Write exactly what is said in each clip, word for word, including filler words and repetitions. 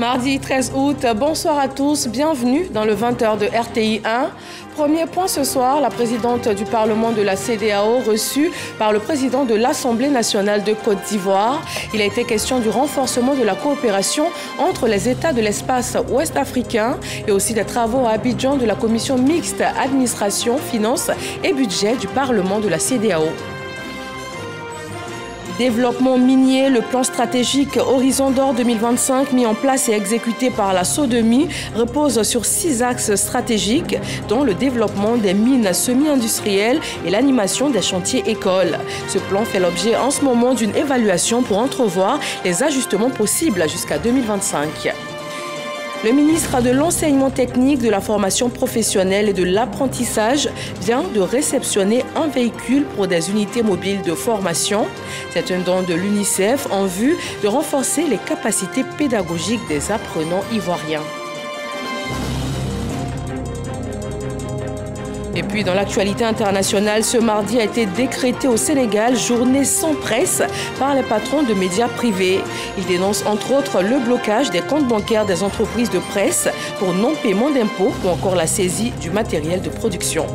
Mardi treize août, bonsoir à tous, bienvenue dans le vingt heures de R T I un. Premier point ce soir, la présidente du Parlement de la CEDEAO reçue par le président de l'Assemblée nationale de Côte d'Ivoire. Il a été question du renforcement de la coopération entre les États de l'espace ouest-africain et aussi des travaux à Abidjan de la commission mixte administration, finances et budget du Parlement de la CEDEAO. Développement minier, le plan stratégique Horizon d'Or deux mille vingt-cinq mis en place et exécuté par la SODEMI repose sur six axes stratégiques dont le développement des mines semi-industrielles et l'animation des chantiers écoles. Ce plan fait l'objet en ce moment d'une évaluation pour entrevoir les ajustements possibles jusqu'à deux mille vingt-cinq. Le ministre de l'Enseignement technique, de la formation professionnelle et de l'apprentissage vient de réceptionner un véhicule pour des unités mobiles de formation. C'est un don de l'UNICEF en vue de renforcer les capacités pédagogiques des apprenants ivoiriens. Et puis dans l'actualité internationale, ce mardi a été décrété au Sénégal journée sans presse par les patrons de médias privés. Ils dénoncent entre autres le blocage des comptes bancaires des entreprises de presse pour non-paiement d'impôts ou encore la saisie du matériel de production.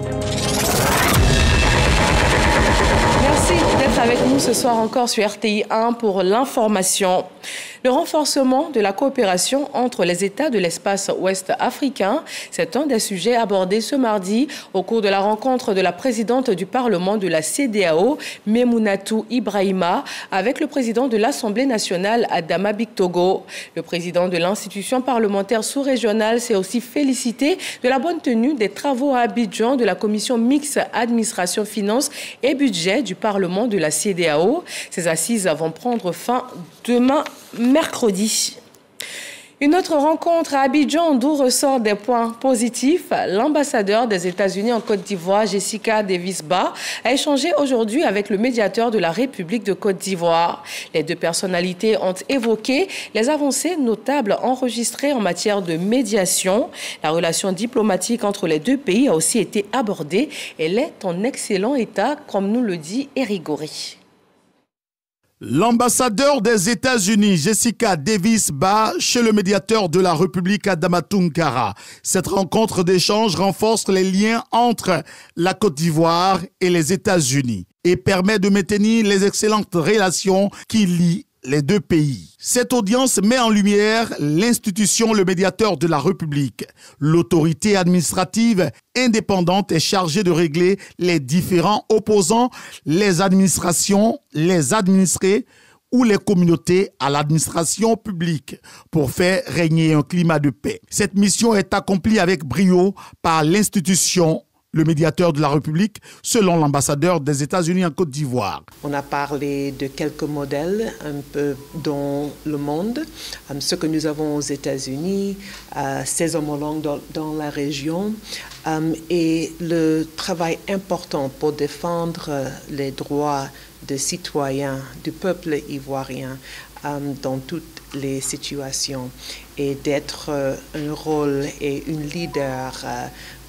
Merci d'être avec nous ce soir encore sur R T I un pour l'information. Le renforcement de la coopération entre les États de l'espace ouest-africain, c'est un des sujets abordés ce mardi au cours de la rencontre de la présidente du Parlement de la CEDEAO, Memounatou Ibrahima, avec le président de l'Assemblée nationale, Adama Bictogo. Le président de l'institution parlementaire sous-régionale s'est aussi félicité de la bonne tenue des travaux à Abidjan de la commission mixte administration, finances et budget du Parlement de la CEDEAO. Ces assises vont prendre fin demain mercredi. Une autre rencontre à Abidjan d'où ressort des points positifs. L'ambassadeur des États-Unis en Côte d'Ivoire, Jessica Davis-Bas, a échangé aujourd'hui avec le médiateur de la République de Côte d'Ivoire. Les deux personnalités ont évoqué les avancées notables enregistrées en matière de médiation. La relation diplomatique entre les deux pays a aussi été abordée. Elle est en excellent état, comme nous le dit Erigori. L'ambassadeur des États-Unis, Jessica Davis-Bas, chez le médiateur de la République, Adama Toungara. Cette rencontre d'échange renforce les liens entre la Côte d'Ivoire et les États-Unis et permet de maintenir les excellentes relations qui lient les deux pays. Cette audience met en lumière l'institution, le médiateur de la République, l'autorité administrative indépendante est chargée de régler les différends opposant les administrations, les administrés ou les communautés à l'administration publique pour faire régner un climat de paix. Cette mission est accomplie avec brio par l'institution, le médiateur de la République, selon l'ambassadeur des États-Unis en Côte d'Ivoire. On a parlé de quelques modèles un peu dans le monde, ce que nous avons aux États-Unis, ses homologues dans la région, et le travail important pour défendre les droits des citoyens, du peuple ivoirien, dans toutes les situations, et d'être un rôle et une leader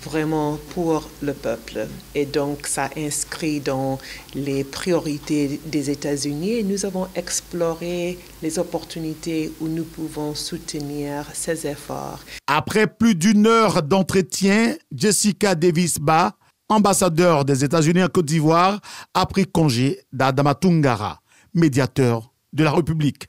vraiment pour le peuple. Et donc, ça inscrit dans les priorités des États-Unis et nous avons exploré les opportunités où nous pouvons soutenir ces efforts. Après plus d'une heure d'entretien, Jessica Davis-Bas, ambassadeur des États-Unis en Côte d'Ivoire, a pris congé d'Adama Toungara, médiateur de la République.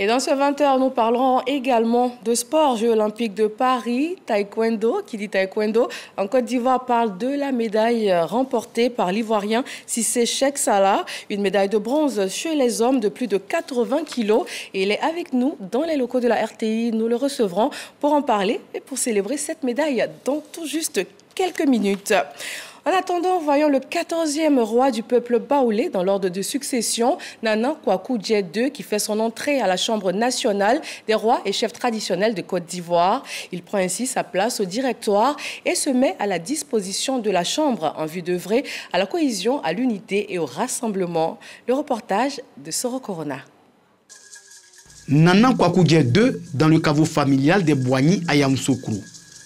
Et dans ce vingt heures, nous parlerons également de sport, Jeux olympiques de Paris, taekwondo, qui dit taekwondo. En Côte d'Ivoire parle de la médaille remportée par l'Ivoirien Cissé Cheick Sallah, une médaille de bronze chez les hommes de plus de quatre-vingts kilos. Et il est avec nous dans les locaux de la R T I. Nous le recevrons pour en parler et pour célébrer cette médaille dans tout juste quelques minutes. En attendant, voyons le quatorzième roi du peuple baoulé dans l'ordre de succession, Nanan Kouakou Djè deux, qui fait son entrée à la Chambre nationale des rois et chefs traditionnels de Côte d'Ivoire. Il prend ainsi sa place au directoire et se met à la disposition de la Chambre en vue d'œuvrer à la cohésion, à l'unité et au rassemblement. Le reportage de Soro Corona. Nanan Kouakou Djè deux dans le caveau familial des Boigny à Yamoussoukro.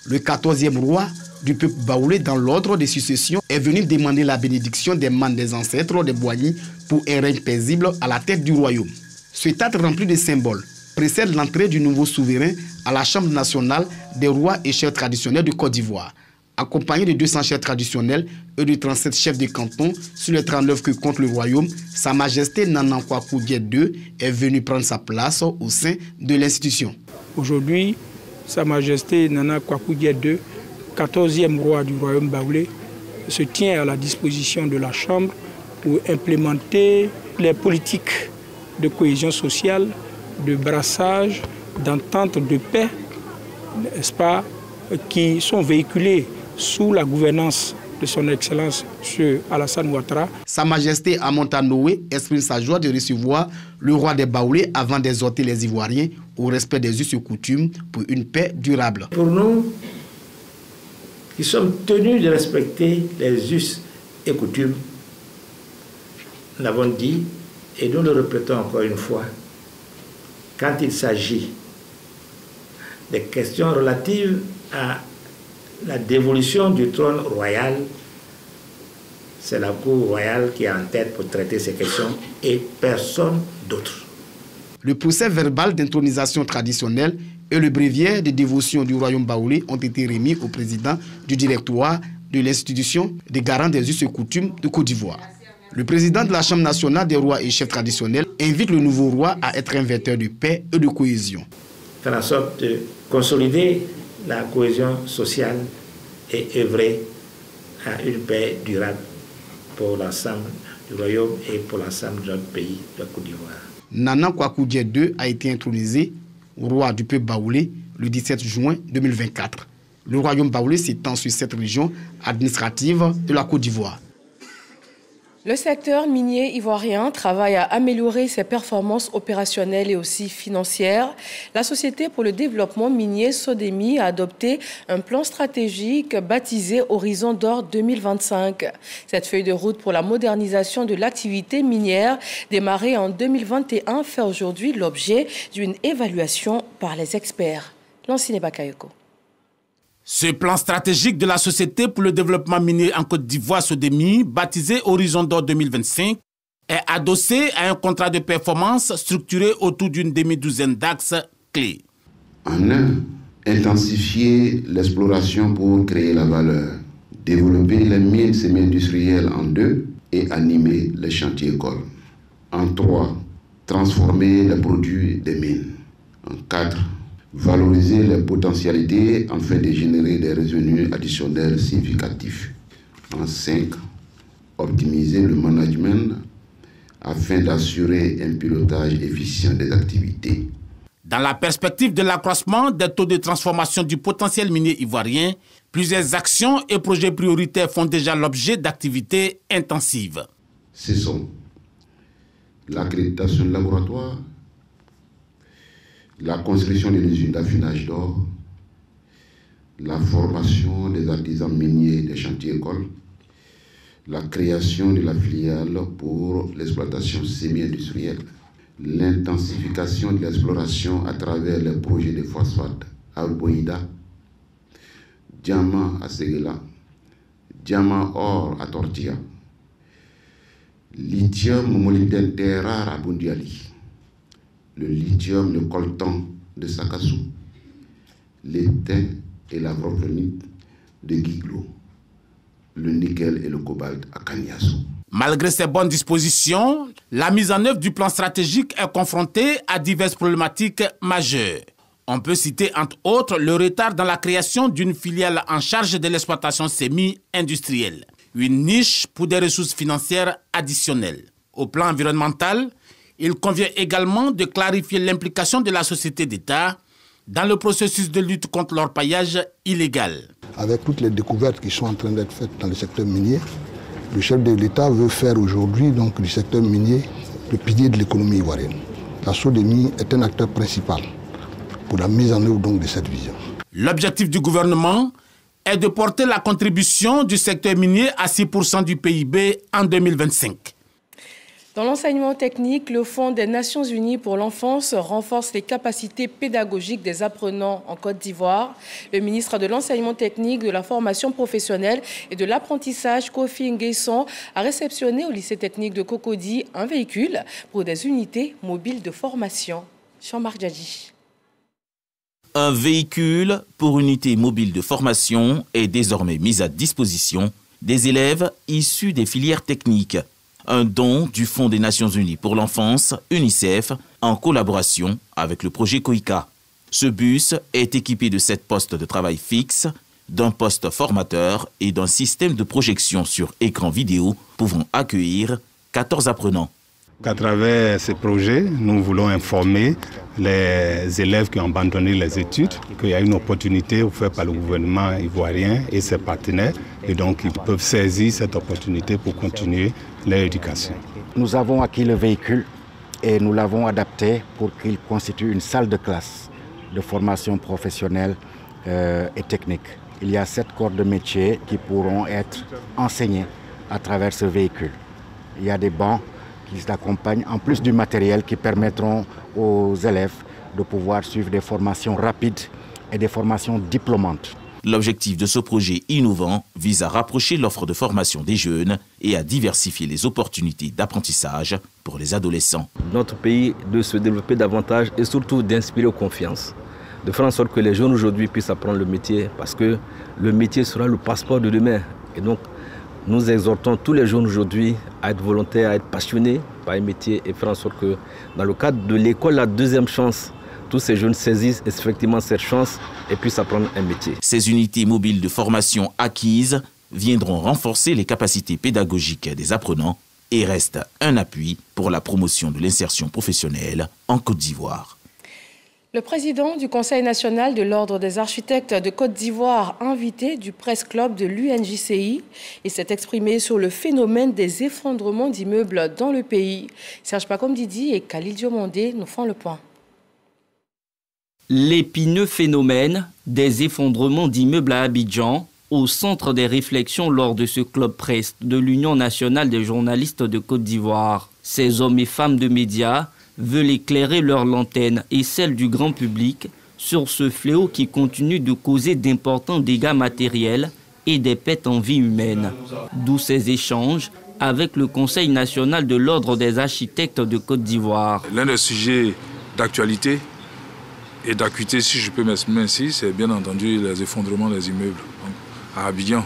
Le quatorzième roi du peuple baoulé dans l'ordre des successions est venu demander la bénédiction des membres des ancêtres de Boigny pour un règne paisible à la tête du royaume. Ce théâtre rempli de symboles précède l'entrée du nouveau souverain à la Chambre nationale des rois et chefs traditionnels de Côte d'Ivoire, accompagné de deux cents chefs traditionnels et de trente-sept chefs de canton sur les trente-neuf que compte le royaume. Sa Majesté Nanan Kouakou Djè deux est venue prendre sa place au sein de l'institution. Aujourd'hui, Sa Majesté Nanan Kouakou Djè deux, quatorzième roi du royaume baoulé, se tient à la disposition de la Chambre pour implémenter les politiques de cohésion sociale, de brassage, d'entente de paix, n'est-ce pas, qui sont véhiculées sous la gouvernance de son Excellence M. Alassane Ouattara. Sa Majesté Amontanoé exprime sa joie de recevoir le roi des Baoulés avant d'exhorter les Ivoiriens au respect des us et coutumes pour une paix durable. Pour nous, qui sommes tenus de respecter les us et coutumes, nous l'avons dit et nous le répétons encore une fois, quand il s'agit des questions relatives à la dévolution du trône royal, c'est la cour royale qui est en tête pour traiter ces questions et personne d'autre. Le procès verbal d'intronisation traditionnelle et le bréviaire de dévotion du royaume baoulé ont été remis au président du directoire de l'institution des garants des us et coutumes de Côte d'Ivoire. Le président de la Chambre nationale des rois et chefs traditionnels invite le nouveau roi à être un vecteur de paix et de cohésion. Faire en sorte de consolider la cohésion sociale et œuvrer à une paix durable pour l'ensemble du royaume et pour l'ensemble de notre pays, de la Côte d'Ivoire. Nanan Kouakou Djè deux a été intronisé roi du peuple baoulé le dix-sept juin deux mille vingt-quatre. Le royaume baoulé s'étend sur cette région administrative de la Côte d'Ivoire. Le secteur minier ivoirien travaille à améliorer ses performances opérationnelles et aussi financières. La Société pour le développement minier SODEMI a adopté un plan stratégique baptisé Horizon d'Or deux mille vingt-cinq. Cette feuille de route pour la modernisation de l'activité minière, démarrée en deux mille vingt et un, fait aujourd'hui l'objet d'une évaluation par les experts. Lancine Bakayoko. Ce plan stratégique de la Société pour le développement minier en Côte d'Ivoire, SODEMI, baptisé Horizon d'Or deux mille vingt-cinq, est adossé à un contrat de performance structuré autour d'une demi-douzaine d'axes clés. En un, intensifier l'exploration pour créer la valeur, développer les mines semi-industrielles en deux et animer les chantiers écoles. En trois, transformer les produits des mines. En quatre, valoriser les potentialités afin de générer des revenus additionnels significatifs. En cinq, optimiser le management afin d'assurer un pilotage efficient des activités. Dans la perspective de l'accroissement des taux de transformation du potentiel minier ivoirien, plusieurs actions et projets prioritaires font déjà l'objet d'activités intensives. Ce sont l'accréditation de laboratoires, la construction de l'usine d'affinage d'or, la formation des artisans miniers des chantiers-écoles, la création de la filiale pour l'exploitation semi-industrielle, l'intensification de l'exploration à travers les projets de phosphate à Uboïda, diamant à Ségela, diamant or à Tortilla, lithium molybdène terre rare à Bundiali, le lithium, le coltan de Sakasou, l'étain et la wolframite de Guiglo, le nickel et le cobalt à Kanyasou. Malgré ces bonnes dispositions, la mise en œuvre du plan stratégique est confrontée à diverses problématiques majeures. On peut citer entre autres le retard dans la création d'une filiale en charge de l'exploitation semi-industrielle, une niche pour des ressources financières additionnelles. Au plan environnemental, il convient également de clarifier l'implication de la société d'État dans le processus de lutte contre l'orpaillage illégal. Avec toutes les découvertes qui sont en train d'être faites dans le secteur minier, le chef de l'État veut faire aujourd'hui donc du secteur minier le pilier de l'économie ivoirienne. La SODEMI est un acteur principal pour la mise en œuvre donc de cette vision. L'objectif du gouvernement est de porter la contribution du secteur minier à six pour cent du P I B en deux mille vingt-cinq. Dans l'enseignement technique, le Fonds des Nations Unies pour l'enfance renforce les capacités pédagogiques des apprenants en Côte d'Ivoire. Le ministre de l'enseignement technique, de la formation professionnelle et de l'apprentissage, Kofi Nguesson, a réceptionné au lycée technique de Cocody un véhicule pour des unités mobiles de formation. Jean-Marc Djadji. Un véhicule pour unité mobile de formation est désormais mis à disposition des élèves issus des filières techniques. Un don du Fonds des Nations Unies pour l'enfance, UNICEF, en collaboration avec le projet COICA. Ce bus est équipé de sept postes de travail fixes, d'un poste formateur et d'un système de projection sur écran vidéo pouvant accueillir quatorze apprenants. À travers ce projet, nous voulons informer les élèves qui ont abandonné les études qu'il y a une opportunité offerte par le gouvernement ivoirien et ses partenaires, et donc ils peuvent saisir cette opportunité pour continuer leur éducation. Nous avons acquis le véhicule et nous l'avons adapté pour qu'il constitue une salle de classe de formation professionnelle euh, et technique. Il y a sept corps de métier qui pourront être enseignés à travers ce véhicule. Il y a des bancs qui s'accompagnent, en plus du matériel qui permettront aux élèves de pouvoir suivre des formations rapides et des formations diplômantes. L'objectif de ce projet innovant vise à rapprocher l'offre de formation des jeunes et à diversifier les opportunités d'apprentissage pour les adolescents. Notre pays doit se développer davantage et surtout d'inspirer aux confiances, de faire en sorte que les jeunes aujourd'hui puissent apprendre le métier, parce que le métier sera le passeport de demain. Et donc, nous exhortons tous les jeunes aujourd'hui à être volontaires, à être passionnés par un métier et faire en sorte que, dans le cadre de l'école, la deuxième chance, tous ces jeunes saisissent effectivement cette chance et puissent apprendre un métier. Ces unités mobiles de formation acquises viendront renforcer les capacités pédagogiques des apprenants et restent un appui pour la promotion de l'insertion professionnelle en Côte d'Ivoire. Le président du Conseil national de l'Ordre des architectes de Côte d'Ivoire, invité du Press Club de l'U N J C I, il s'est exprimé sur le phénomène des effondrements d'immeubles dans le pays. Serge Pacom Didi et Khalil Diomandé nous font le point. L'épineux phénomène des effondrements d'immeubles à Abidjan, au centre des réflexions lors de ce club presse de l'Union nationale des journalistes de Côte d'Ivoire. Ces hommes et femmes de médias veulent éclairer leur lanterne et celle du grand public sur ce fléau qui continue de causer d'importants dégâts matériels et des pertes en vie humaine. D'où ces échanges avec le Conseil national de l'Ordre des architectes de Côte d'Ivoire. L'un des sujets d'actualité et d'acuité, si je peux m'exprimer ainsi, c'est bien entendu les effondrements des immeubles à Abidjan.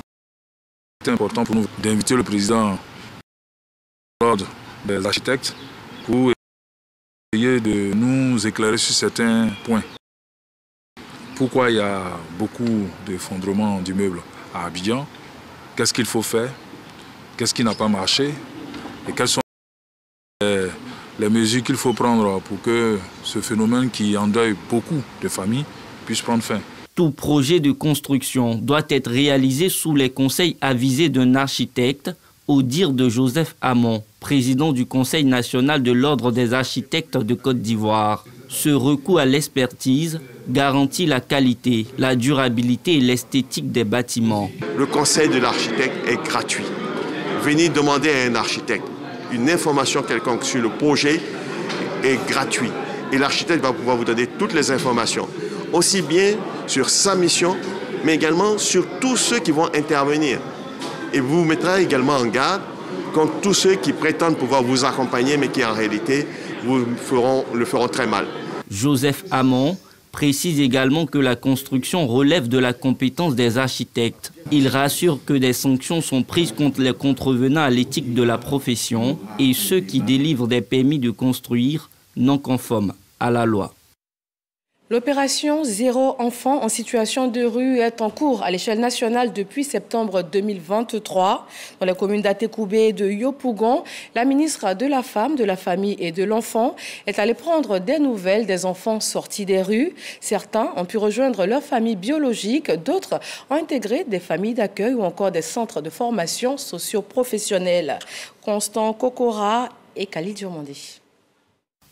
C'est important pour nous d'inviter le président de l'Ordre des architectes pour essayer de nous éclairer sur certains points. Pourquoi il y a beaucoup d'effondrements d'immeubles à Abidjan? Qu'est-ce qu'il faut faire? Qu'est-ce qui n'a pas marché? Et quels sont les... les mesures qu'il faut prendre pour que ce phénomène qui endeuille beaucoup de familles puisse prendre fin. Tout projet de construction doit être réalisé sous les conseils avisés d'un architecte, au dire de Joseph Amon, président du Conseil national de l'Ordre des architectes de Côte d'Ivoire. Ce recours à l'expertise garantit la qualité, la durabilité et l'esthétique des bâtiments. Le conseil de l'architecte est gratuit. Venez demander à un architecte. Une information quelconque sur le projet est gratuite et l'architecte va pouvoir vous donner toutes les informations, aussi bien sur sa mission, mais également sur tous ceux qui vont intervenir. Et vous mettra également en garde contre tous ceux qui prétendent pouvoir vous accompagner, mais qui en réalité vous feront, le feront très mal. Joseph Amon précise également que la construction relève de la compétence des architectes. Il rassure que des sanctions sont prises contre les contrevenants à l'éthique de la profession et ceux qui délivrent des permis de construire non conformes à la loi. L'opération Zéro enfant en situation de rue est en cours à l'échelle nationale depuis septembre deux mille vingt-trois. Dans la commune d'Atécoubé et de Yopougon, la ministre de la Femme, de la Famille et de l'Enfant est allée prendre des nouvelles des enfants sortis des rues. Certains ont pu rejoindre leur famille biologique, d'autres ont intégré des familles d'accueil ou encore des centres de formation socio-professionnelle. Constant Kokora et Khalid Diomandé.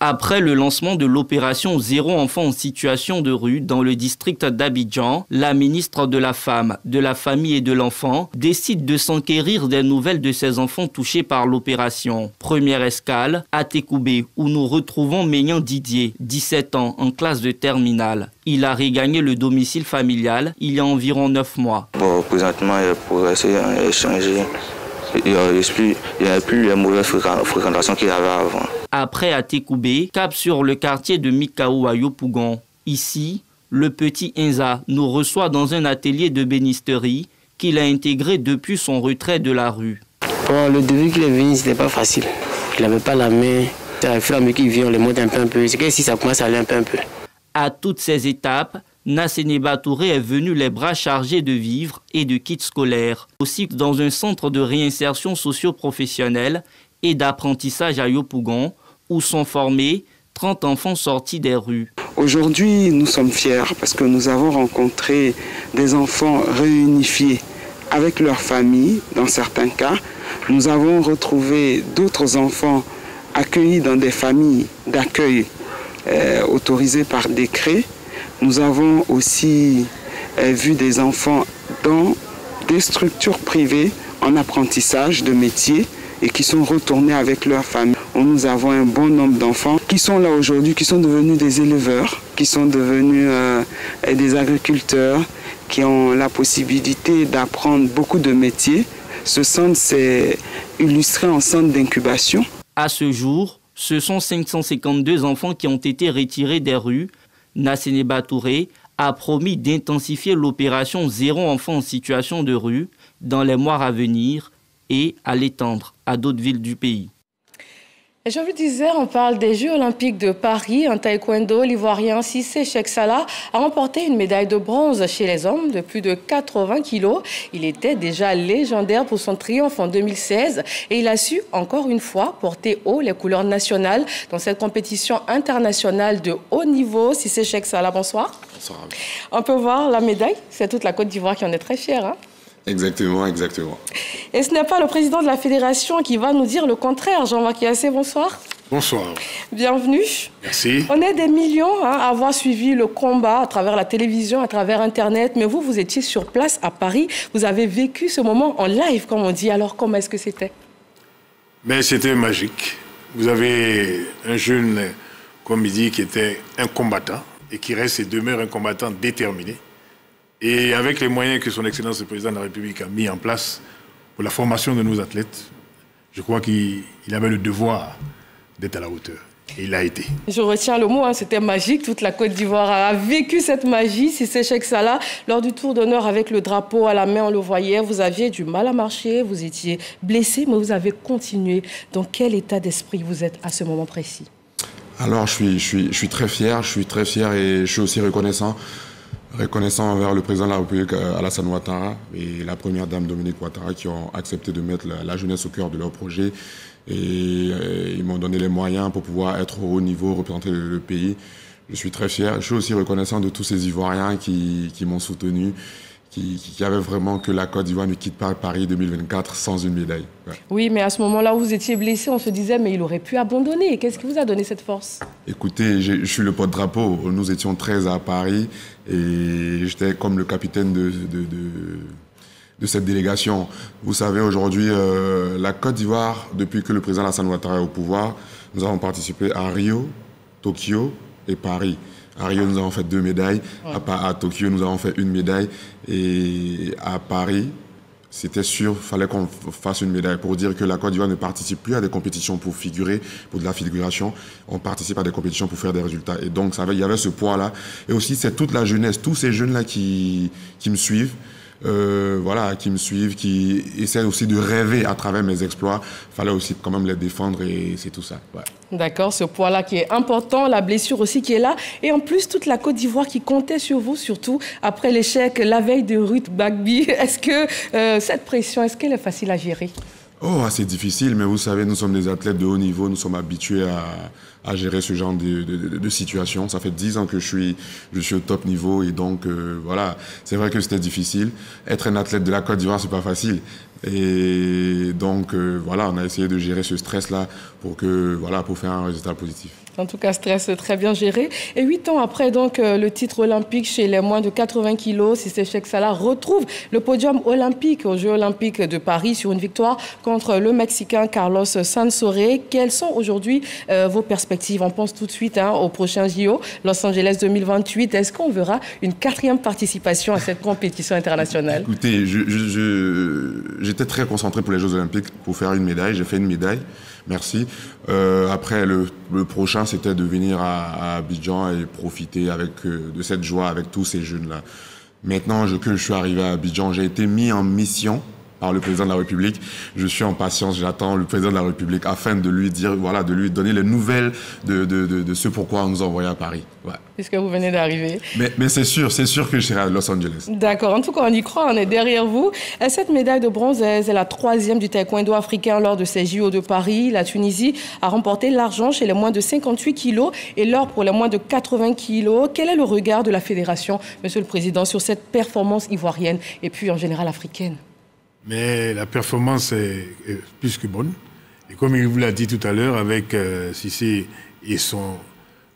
Après le lancement de l'opération Zéro enfant en situation de rue dans le district d'Abidjan, la ministre de la Femme, de la Famille et de l'Enfant décide de s'enquérir des nouvelles de ces enfants touchés par l'opération. Première escale, Atécoubé, où nous retrouvons Ménian Didier, dix-sept ans, en classe de terminale. Il a regagné le domicile familial il y a environ neuf mois. Bon, présentement, il a progressé, il a échangé. il n'y a plus la mauvaise fréquentation qu'il y avait avant. Après Atekoubé, cap sur le quartier de Mikao à Yopougon. Ici, le petit Inza nous reçoit dans un atelier de bénisterie qu'il a intégré depuis son retrait de la rue. Bon, le devis qu'il est venu, ce n'était pas facile. Il n'avait pas la main. C'est la flamme qui vient, les monte un peu un peu. C'est que si ça commence à aller un peu un peu. À toutes ces étapes, Nassénéba Touré est venu les bras chargés de vivres et de kits scolaires, aussi dans un centre de réinsertion socio-professionnelle et d'apprentissage à Yopougon, où sont formés trente enfants sortis des rues. Aujourd'hui, nous sommes fiers parce que nous avons rencontré des enfants réunifiés avec leurs familles, dans certains cas. Nous avons retrouvé d'autres enfants accueillis dans des familles d'accueil euh, autorisées par décret. Nous avons aussi euh, vu des enfants dans des structures privées en apprentissage de métiers et qui sont retournés avec leur famille. Nous avons un bon nombre d'enfants qui sont là aujourd'hui, qui sont devenus des éleveurs, qui sont devenus euh, des agriculteurs, qui ont la possibilité d'apprendre beaucoup de métiers. Ce centre s'est illustré en centre d'incubation. À ce jour, ce sont cinq cent cinquante-deux enfants qui ont été retirés des rues. Nassénéba Touré a promis d'intensifier l'opération Zéro enfant en situation de rue dans les mois à venir et à l'étendre à d'autres villes du pays. Et je vous disais, on parle des Jeux olympiques de Paris. En taekwondo, l'Ivoirien Cissé Cheick Sallah a remporté une médaille de bronze chez les hommes de plus de quatre-vingts kilos. Il était déjà légendaire pour son triomphe en deux mille seize et il a su encore une fois porter haut les couleurs nationales dans cette compétition internationale de haut niveau. Cissé Cheick Sallah, bonsoir. Bonsoir. On peut voir la médaille. C'est toute la Côte d'Ivoire qui en est très fière, hein? Exactement, exactement. Et ce n'est pas le président de la fédération qui va nous dire le contraire. Jean-Marc Yassé, bonsoir. Bonsoir. Bienvenue. Merci. On est des millions hein, à avoir suivi le combat à travers la télévision, à travers Internet. Mais vous, vous étiez sur place à Paris. Vous avez vécu ce moment en live, comme on dit. Alors, comment est-ce que c'était? Mais c'était magique. Vous avez un jeune, comme il dit, qui était un combattant et qui reste et demeure un combattant déterminé. Et avec les moyens que son Excellence le Président de la République a mis en place pour la formation de nos athlètes, je crois qu'il avait le devoir d'être à la hauteur. Et il a été. Je retiens le mot, hein, c'était magique. Toute la Côte d'Ivoire a vécu cette magie. Cissé Cheick Sallah, lors du tour d'honneur avec le drapeau à la main, on le voyait, vous aviez du mal à marcher, vous étiez blessé, mais vous avez continué. Dans quel état d'esprit vous êtes à ce moment précis? Alors, je suis, je, suis, je suis très fier, je suis très fier et je suis aussi reconnaissant. Reconnaissant envers le président de la République, Alassane Ouattara, et la première dame, Dominique Ouattara, qui ont accepté de mettre la, la jeunesse au cœur de leur projet. Et, et ils m'ont donné les moyens pour pouvoir être au haut niveau, représenter le, le pays. Je suis très fier. Je suis aussi reconnaissant de tous ces Ivoiriens qui, qui m'ont soutenu, qui, qui avaient vraiment que la Côte d'Ivoire ne quitte pas Paris deux mille vingt-quatre sans une médaille. Ouais. Oui, mais à ce moment-là où vous étiez blessé, on se disait, mais il aurait pu abandonner. Qu'est-ce qui vous a donné cette force? Écoutez, je suis le porte-drapeau. Nous étions treize à Paris. Et j'étais comme le capitaine de, de, de, de cette délégation. Vous savez, aujourd'hui, euh, la Côte d'Ivoire, depuis que le président Alassane Ouattara est au pouvoir, nous avons participé à Rio, Tokyo et Paris. À Rio, nous avons fait deux médailles. Ouais. À, à Tokyo, nous avons fait une médaille. Et à Paris, c'était sûr, il fallait qu'on fasse une médaille pour dire que la Côte d'Ivoire ne participe plus à des compétitions pour figurer, pour de la figuration. On participe à des compétitions pour faire des résultats. Et donc, ça avait, il y avait ce poids-là. Et aussi, c'est toute la jeunesse, tous ces jeunes-là qui, qui me suivent, euh, voilà, qui me suivent, qui essaient aussi de rêver à travers mes exploits. Il fallait aussi quand même les défendre et c'est tout ça. Ouais. D'accord, ce poids-là qui est important, la blessure aussi qui est là. Et en plus, toute la Côte d'Ivoire qui comptait sur vous, surtout après l'échec la veille de Ruth Bagby. Est-ce que euh, cette pression, est-ce qu'elle est facile à gérer? Oh, c'est difficile, mais vous savez, nous sommes des athlètes de haut niveau, nous sommes habitués à, à gérer ce genre de, de, de situation. Ça fait dix ans que je suis, je suis au top niveau et donc, euh, voilà, c'est vrai que c'était difficile. Être un athlète de la Côte d'Ivoire, c'est pas facile. Et donc, euh, voilà, on a essayé de gérer ce stress-là pour, voilà, pour faire un résultat positif. En tout cas, stress très bien géré. Et huit ans après donc, euh, le titre olympique chez les moins de quatre-vingts kilos, Cissé Cheick Sallah retrouve le podium olympique aux Jeux olympiques de Paris sur une victoire contre le Mexicain Carlos Sainz-Soré. Quelles sont aujourd'hui euh, vos perspectives perspectives? On pense tout de suite hein, au prochain J O, Los Angeles deux mille vingt-huit. Est-ce qu'on verra une quatrième participation à cette compétition internationale? Écoutez, je, je, je, j'étais très concentré pour les Jeux Olympiques pour faire une médaille. J'ai fait une médaille. Merci. Euh, après, le, le prochain, c'était de venir à, à Abidjan et profiter avec, euh, de cette joie avec tous ces jeunes-là. Maintenant je, que je suis arrivé à Abidjan, j'ai été mis en mission par le président de la République. Je suis en patience, j'attends le président de la République afin de lui dire, voilà, de lui donner les nouvelles de, de, de, de ce pourquoi on nous a envoyés à Paris. Ouais. Puisque vous venez d'arriver. Mais, mais c'est sûr, c'est sûr que je serai à Los Angeles. D'accord, en tout cas on y croit, on est derrière vous. Cette médaille de bronze, c'est la troisième du taekwondo africain lors de ces J O de Paris. La Tunisie a remporté l'argent chez les moins de cinquante-huit kilos et l'or pour les moins de quatre-vingts kilos. Quel est le regard de la fédération, Monsieur le Président, sur cette performance ivoirienne et puis en général africaine? Mais la performance est plus que bonne. Et comme il vous l'a dit tout à l'heure, avec euh, Cissé et son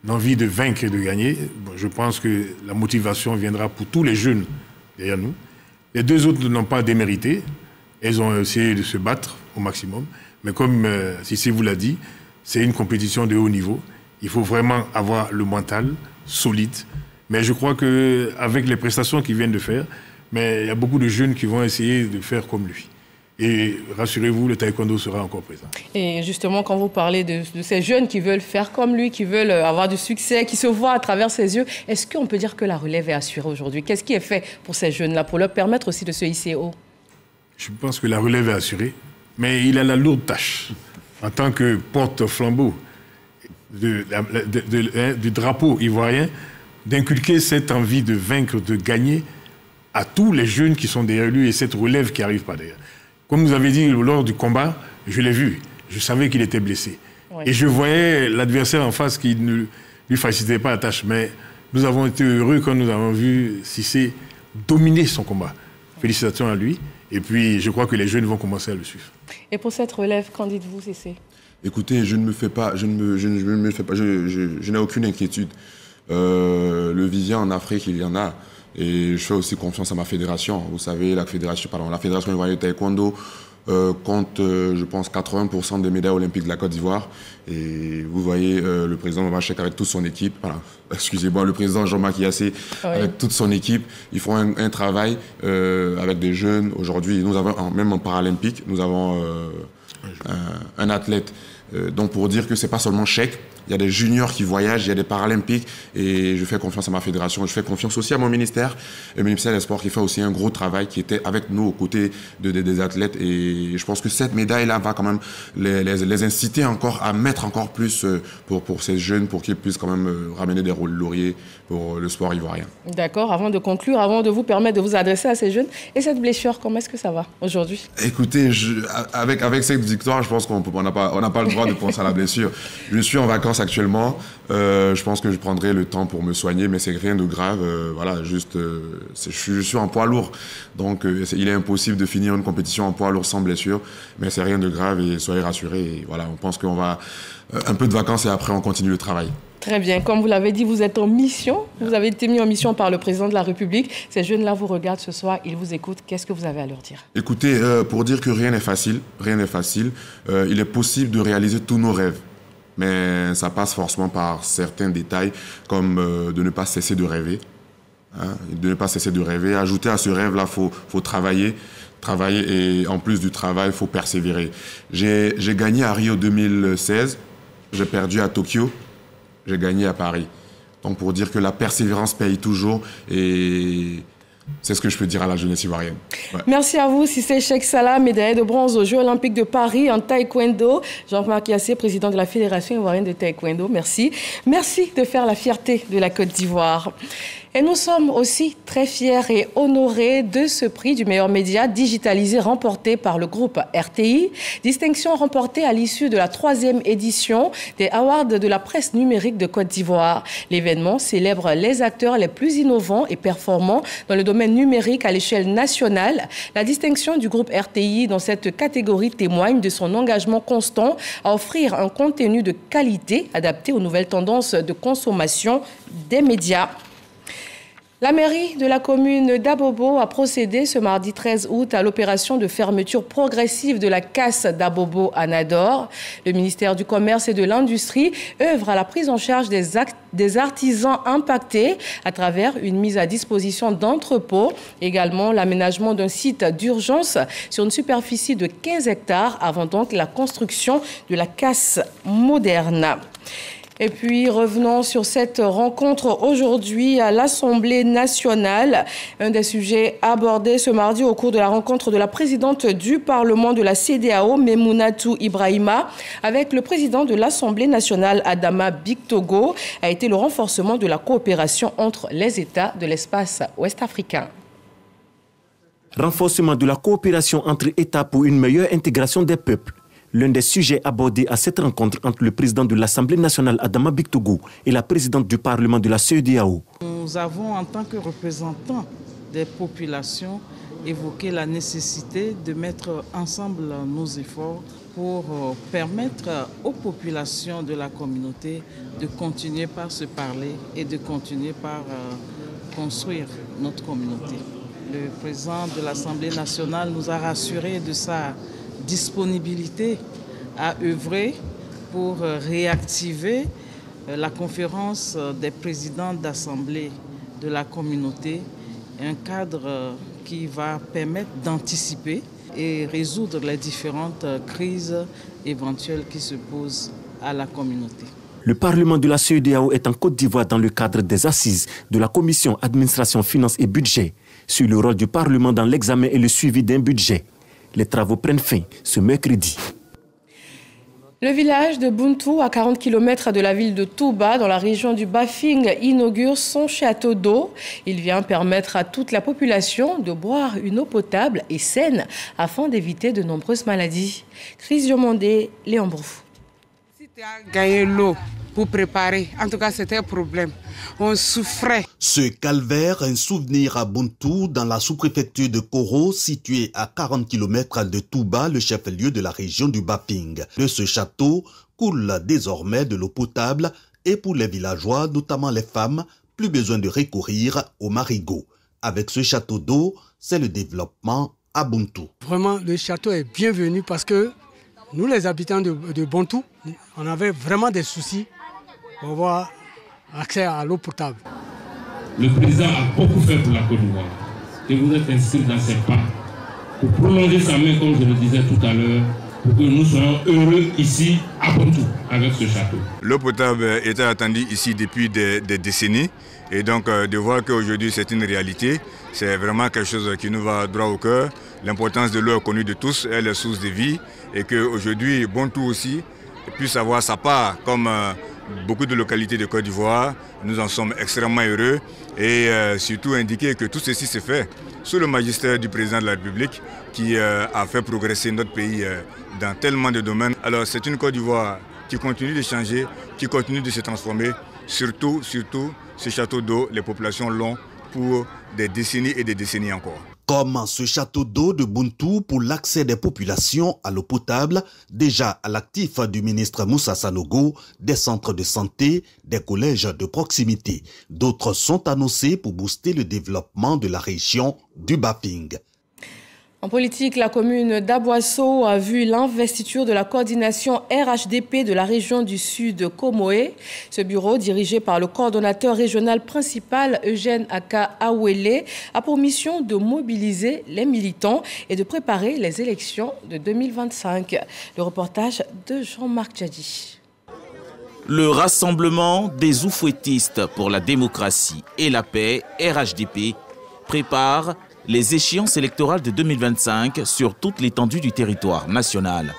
envie de vaincre et de gagner, bon, je pense que la motivation viendra pour tous les jeunes derrière nous. Les deux autres n'ont pas démérité. Elles ont essayé de se battre au maximum. Mais comme euh, Cissé vous l'a dit, c'est une compétition de haut niveau. Il faut vraiment avoir le mental solide. Mais je crois qu'avec les prestations qu'ils viennent de faire, mais il y a beaucoup de jeunes qui vont essayer de faire comme lui. Et rassurez-vous, le taekwondo sera encore présent. Et justement, quand vous parlez de, de ces jeunes qui veulent faire comme lui, qui veulent avoir du succès, qui se voient à travers ses yeux, est-ce qu'on peut dire que la relève est assurée aujourd'hui? Qu'est-ce qui est fait pour ces jeunes-là, pour leur permettre aussi de se hisser haut? Je pense que la relève est assurée, mais il a la lourde tâche en tant que porte-flambeau de, de, de, de, hein, du drapeau ivoirien d'inculquer cette envie de vaincre, de gagner à tous les jeunes qui sont derrière lui et cette relève qui n'arrive pas derrière. Comme vous avez dit, lors du combat, je l'ai vu. Je savais qu'il était blessé. Ouais. Et je voyais l'adversaire en face qui ne lui facilitait pas la tâche. Mais nous avons été heureux quand nous avons vu Cissé dominer son combat. Félicitations à lui. Et puis, je crois que les jeunes vont commencer à le suivre. Et pour cette relève, qu'en dites-vous, Cissé? Écoutez, je ne me fais pas... Je n'ai aucune inquiétude. Euh, le Vivien en Afrique, il y en a. Et je fais aussi confiance à ma fédération. Vous savez, la fédération, pardon, la fédération ivoirienne de taekwondo euh, compte, euh, je pense, quatre-vingts pour cent des médailles olympiques de la Côte d'Ivoire. Et vous voyez euh, le président Jean-Marc Yassé avec toute son équipe. Voilà. Excusez-moi, le président Jean-Marc Yassé oui. avec toute son équipe. Ils font un, un travail euh, avec des jeunes. Aujourd'hui, nous avons même en paralympique, nous avons euh, un, un athlète. Euh, donc pour dire que c'est pas seulement Cheick. Il y a des juniors qui voyagent, il y a des paralympiques et je fais confiance à ma fédération. Je fais confiance aussi à mon ministère, le ministère des Sports qui fait aussi un gros travail, qui était avec nous aux côtés de, de, des athlètes. Et je pense que cette médaille-là va quand même les, les, les inciter encore à mettre encore plus pour, pour ces jeunes, pour qu'ils puissent quand même ramener des rôles lauriers pour le sport ivoirien. D'accord. Avant de conclure, avant de vous permettre de vous adresser à ces jeunes, et cette blessure, comment est-ce que ça va aujourd'hui? Écoutez, je, avec, avec cette victoire, je pense qu'on n'a pas, on n'a pas le droit de penser à la blessure. Je suis en vacances actuellement, euh, je pense que je prendrai le temps pour me soigner, mais c'est rien de grave. Euh, voilà, juste, euh, je, suis, je suis en poids lourd, donc euh, est, il est impossible de finir une compétition en poids lourd sans blessure, mais c'est rien de grave et soyez rassurés. Et voilà, on pense qu'on va euh, un peu de vacances et après on continue le travail. Très bien, comme vous l'avez dit, vous êtes en mission, vous avez été mis en mission par le président de la République. Ces jeunes-là vous regardent ce soir, ils vous écoutent. Qu'est-ce que vous avez à leur dire? Écoutez, euh, pour dire que rien n'est facile, rien n'est facile. Euh, il est possible de réaliser tous nos rêves. Mais ça passe forcément par certains détails, comme euh, de ne pas cesser de rêver. Hein, de ne pas cesser de rêver. Ajouter à ce rêve-là, il faut, faut travailler. Travailler et en plus du travail, il faut persévérer. J'ai gagné à Rio deux mille seize, j'ai perdu à Tokyo, j'ai gagné à Paris. Donc pour dire que la persévérance paye toujours et... c'est ce que je peux dire à la jeunesse ivoirienne. Ouais. Merci à vous, Cissé Cheick Sallah, médaillé de bronze aux Jeux Olympiques de Paris en taekwondo. Jean-Marc Yassé, président de la Fédération ivoirienne de taekwondo, merci. Merci de faire la fierté de la Côte d'Ivoire. Et nous sommes aussi très fiers et honorés de ce prix du meilleur média digitalisé remporté par le groupe R T I. Distinction remportée à l'issue de la troisième édition des Awards de la presse numérique de Côte d'Ivoire. L'événement célèbre les acteurs les plus innovants et performants dans le domaine numérique à l'échelle nationale. La distinction du groupe R T I dans cette catégorie témoigne de son engagement constant à offrir un contenu de qualité adapté aux nouvelles tendances de consommation des médias. La mairie de la commune d'Abobo a procédé ce mardi treize août à l'opération de fermeture progressive de la casse d'Abobo à Nador. Le ministère du Commerce et de l'Industrie œuvre à la prise en charge des, actes, des artisans impactés à travers une mise à disposition d'entrepôts, également l'aménagement d'un site d'urgence sur une superficie de quinze hectares avant donc la construction de la casse moderne. Et puis, revenons sur cette rencontre aujourd'hui à l'Assemblée nationale. Un des sujets abordés ce mardi au cours de la rencontre de la présidente du Parlement de la CEDEAO, Memounatou Ibrahima, avec le président de l'Assemblée nationale, Adama Bictogo, a été le renforcement de la coopération entre les États de l'espace ouest-africain. Renforcement de la coopération entre États pour une meilleure intégration des peuples. L'un des sujets abordés à cette rencontre entre le président de l'Assemblée nationale, Adama Bictogo, et la présidente du Parlement de la CEDEAO. Nous avons, en tant que représentants des populations, évoqué la nécessité de mettre ensemble nos efforts pour permettre aux populations de la communauté de continuer par se parler et de continuer par construire notre communauté. Le président de l'Assemblée nationale nous a rassurés de sa disponibilité à œuvrer pour réactiver la conférence des présidents d'assemblée de la communauté, un cadre qui va permettre d'anticiper et résoudre les différentes crises éventuelles qui se posent à la communauté. Le Parlement de la CEDEAO est en Côte d'Ivoire dans le cadre des assises de la Commission Administration, Finances et Budget sur le rôle du Parlement dans l'examen et le suivi d'un budget. Les travaux prennent fin ce mercredi. Le village de Buntu, à quarante kilomètres de la ville de Touba, dans la région du Bafing, inaugure son château d'eau. Il vient permettre à toute la population de boire une eau potable et saine afin d'éviter de nombreuses maladies. Chris Diomandé, Léon Brouf. Si tu as gagné l'eau pour préparer, en tout cas c'était un problème, on souffrait. Ce calvaire, un souvenir à Buntu, dans la sous-préfecture de Koro, située à quarante kilomètres de Touba, le chef-lieu de la région du Bafing. De ce château coule désormais de l'eau potable et pour les villageois, notamment les femmes, plus besoin de recourir au marigot. Avec ce château d'eau, c'est le développement à Buntu. Vraiment, le château est bienvenu parce que nous, les habitants de, de Buntu, on avait vraiment des soucis pour avoir accès à l'eau potable. Le président a beaucoup fait pour la Côte d'Ivoire et vous êtes inscrit dans ses pas pour prolonger sa main, comme je le disais tout à l'heure, pour que nous soyons heureux ici à Buntu avec ce château. L'eau potable était attendue ici depuis des, des décennies et donc euh, de voir qu'aujourd'hui c'est une réalité, c'est vraiment quelque chose qui nous va droit au cœur. L'importance de l'eau est connue de tous, elle est source de vie et qu'aujourd'hui Buntu aussi puisse avoir sa part comme euh, beaucoup de localités de Côte d'Ivoire. Nous en sommes extrêmement heureux et euh, surtout indiquer que tout ceci se fait sous le magistère du président de la République qui euh, a fait progresser notre pays euh, dans tellement de domaines. Alors c'est une Côte d'Ivoire qui continue de changer, qui continue de se transformer. Surtout, surtout, ce château d'eau, les populations l'ont pour des décennies et des décennies encore. Comme ce château d'eau de Buntu pour l'accès des populations à l'eau potable, déjà à l'actif du ministre Moussa Sanogo, des centres de santé, des collèges de proximité. D'autres sont annoncés pour booster le développement de la région du Bafing. En politique, la commune d'Aboasso a vu l'investiture de la coordination R H D P de la région du Sud de Comoé. Ce bureau, dirigé par le coordonnateur régional principal Eugène Aka-Aouélé, a pour mission de mobiliser les militants et de préparer les élections de deux mille vingt-cinq. Le reportage de Jean-Marc Djadi. Le rassemblement des oufouettistes pour la démocratie et la paix, R H D P, prépare les échéances électorales de deux mille vingt-cinq sur toute l'étendue du territoire national.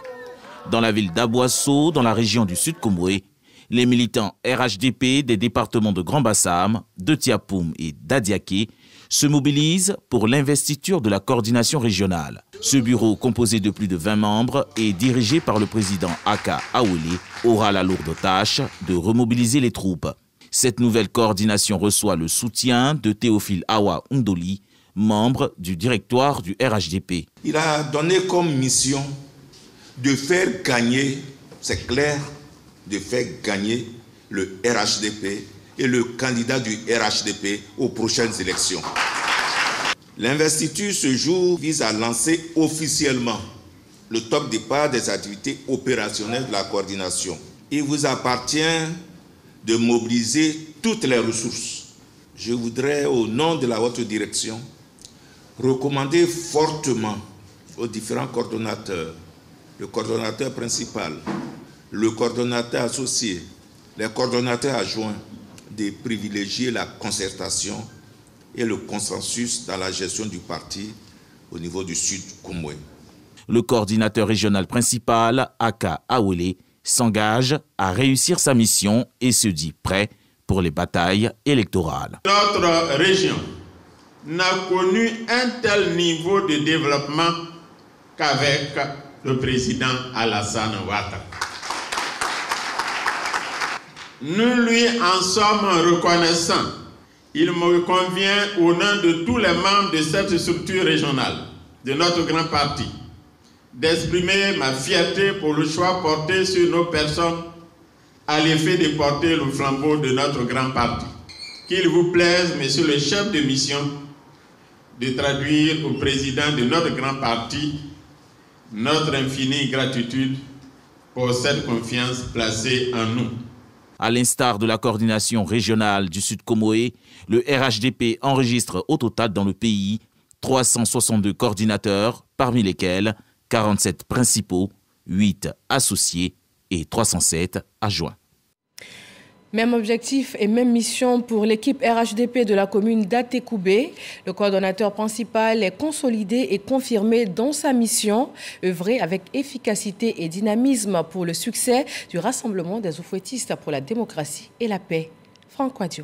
Dans la ville d'Aboasso, dans la région du Sud-Comoé, les militants R H D P des départements de Grand-Bassam, de Tiapoum et d'Adiaké se mobilisent pour l'investiture de la coordination régionale. Ce bureau, composé de plus de vingt membres et dirigé par le président Aka-Aouélé, aura la lourde tâche de remobiliser les troupes. Cette nouvelle coordination reçoit le soutien de Théophile Awa Ndoli, membre du directoire du R H D P. Il a donné comme mission de faire gagner, c'est clair, de faire gagner le R H D P et le candidat du R H D P aux prochaines élections. L'investiture ce jour vise à lancer officiellement le top départ des activités opérationnelles de la coordination. Il vous appartient de mobiliser toutes les ressources. Je voudrais, au nom de la haute direction, recommander fortement aux différents coordonnateurs, le coordonnateur principal, le coordonnateur associé, les coordonnateurs adjoints, de privilégier la concertation et le consensus dans la gestion du parti au niveau du Sud-Comoé. Le coordinateur régional principal, Aka-Aouélé, s'engage à réussir sa mission et se dit prêt pour les batailles électorales. Notre région n'a connu un tel niveau de développement qu'avec le président Alassane Ouattara. Nous lui en sommes reconnaissants. Il me convient, au nom de tous les membres de cette structure régionale, de notre grand parti, d'exprimer ma fierté pour le choix porté sur nos personnes à l'effet de porter le flambeau de notre grand parti. Qu'il vous plaise, monsieur le chef de mission, de traduire au président de notre grand parti notre infinie gratitude pour cette confiance placée en nous. À l'instar de la coordination régionale du Sud-Comoé, le R H D P enregistre au total dans le pays trois cent soixante-deux coordinateurs, parmi lesquels quarante-sept principaux, huit associés et trois cent sept adjoints. Même objectif et même mission pour l'équipe R H D P de la commune d'Atécoubé. Le coordonnateur principal est consolidé et confirmé dans sa mission, œuvrer avec efficacité et dynamisme pour le succès du rassemblement des oufouettistes pour la démocratie et la paix. Franck Ouadio.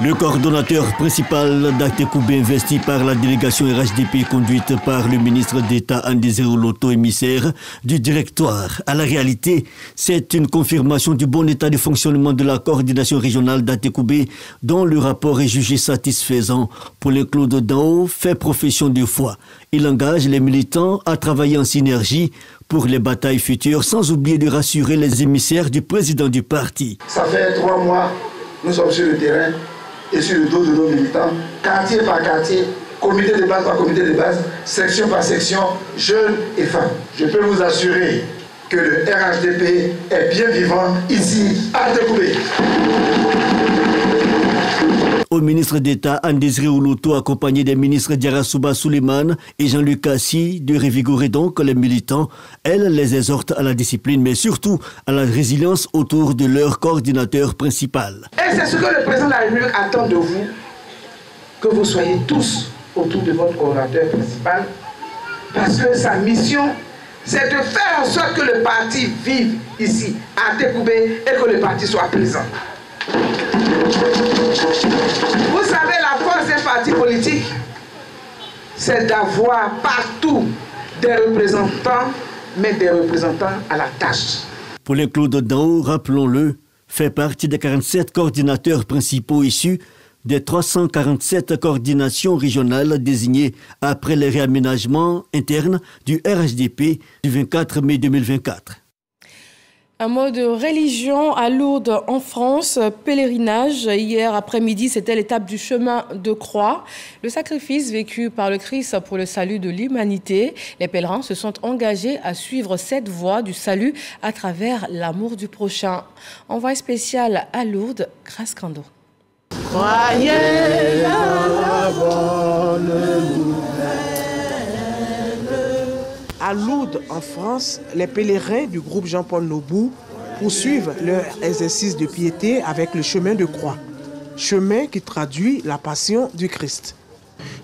Le coordonnateur principal d'Atécoubé investi par la délégation R H D P conduite par le ministre d'État Anne Désirée Ouloto, émissaire du directoire. À la réalité, c'est une confirmation du bon état de fonctionnement de la coordination régionale d'Atécoubé dont le rapport est jugé satisfaisant. Pour le Claude Dao, fait profession de foi. Il engage les militants à travailler en synergie pour les batailles futures sans oublier de rassurer les émissaires du président du parti. Ça fait trois mois. Nous sommes sur le terrain et sur le dos de nos militants, quartier par quartier, comité de base par comité de base, section par section, jeunes et femmes. Je peux vous assurer que le R H D P est bien vivant ici, à Atécoubé. Au ministre d'État, Anne Désirée Ouloto, accompagné des ministres Diarra-Souba Souleymane et Jean-Luc Cassi, de revigorer donc les militants. Elle les exhorte à la discipline, mais surtout à la résilience autour de leur coordinateur principal. Et c'est ce que le président de la République attend de vous, que vous soyez tous autour de votre coordinateur principal, parce que sa mission, c'est de faire en sorte que le parti vive ici, à Atécoubé, et que le parti soit présent. Vous savez, la force des partis politiques, c'est d'avoir partout des représentants, mais des représentants à la tâche. Pour les Claude Dao, rappelons-le, fait partie des quarante-sept coordinateurs principaux issus des trois cent quarante-sept coordinations régionales désignées après les réaménagements internes du R H D P du vingt-quatre mai deux mille vingt-quatre. Un mot de religion à Lourdes en France, pèlerinage. Hier après-midi, c'était l'étape du chemin de croix. Le sacrifice vécu par le Christ pour le salut de l'humanité. Les pèlerins se sont engagés à suivre cette voie du salut à travers l'amour du prochain. Envoi spécial à Lourdes, Grace Kando. Croyez à la bonne nouvelle. À Lourdes, en France, les pèlerins du groupe Jean-Paul Nobou poursuivent leur exercice de piété avec le chemin de croix, chemin qui traduit la passion du Christ.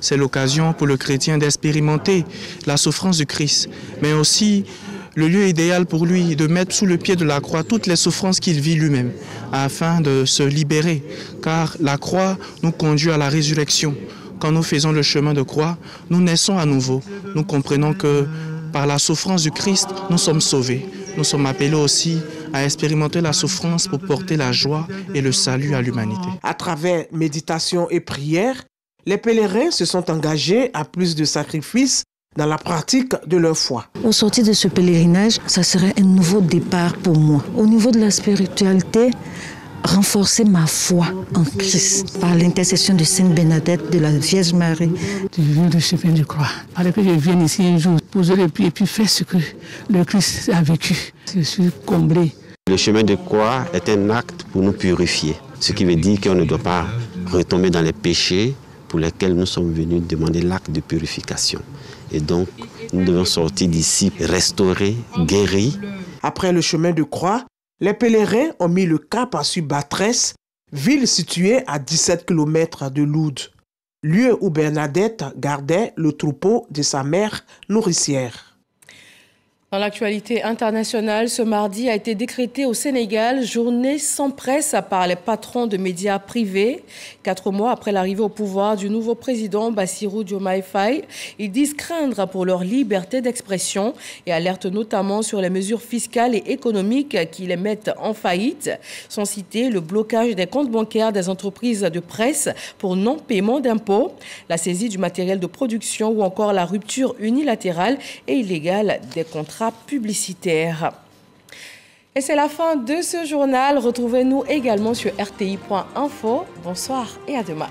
C'est l'occasion pour le chrétien d'expérimenter la souffrance du Christ, mais aussi le lieu idéal pour lui de mettre sous le pied de la croix toutes les souffrances qu'il vit lui-même, afin de se libérer, car la croix nous conduit à la résurrection. Quand nous faisons le chemin de croix, nous naissons à nouveau, nous comprenons que par la souffrance du Christ, nous sommes sauvés. Nous sommes appelés aussi à expérimenter la souffrance pour porter la joie et le salut à l'humanité. À travers méditation et prière, les pèlerins se sont engagés à plus de sacrifices dans la pratique de leur foi. Au sortir de ce pèlerinage, ça serait un nouveau départ pour moi. Au niveau de la spiritualité, renforcer ma foi en Christ par l'intercession de Sainte Bernadette, de la Vierge Marie. Je viens du chemin de croix. Fallait que je vienne ici un jour, poser les pieds et puis faire ce que le Christ a vécu. Je suis comblé. Le chemin de croix est un acte pour nous purifier, ce qui veut dire qu'on ne doit pas retomber dans les péchés pour lesquels nous sommes venus demander l'acte de purification. Et donc, nous devons sortir d'ici restaurés, guéris. Après le chemin de croix, les pèlerins ont mis le cap sur Batrès, ville située à dix-sept kilomètres de Lourdes, lieu où Bernadette gardait le troupeau de sa mère nourricière. Dans l'actualité internationale, ce mardi a été décrétée au Sénégal journée sans presse par les patrons de médias privés. Quatre mois après l'arrivée au pouvoir du nouveau président Bassirou Diomaye Faye, ils disent craindre pour leur liberté d'expression et alertent notamment sur les mesures fiscales et économiques qui les mettent en faillite. Sont cités le blocage des comptes bancaires des entreprises de presse pour non-paiement d'impôts, la saisie du matériel de production ou encore la rupture unilatérale et illégale des contrats publicitaire. Et c'est la fin de ce journal. Retrouvez-nous également sur R T I point info. Bonsoir et à demain.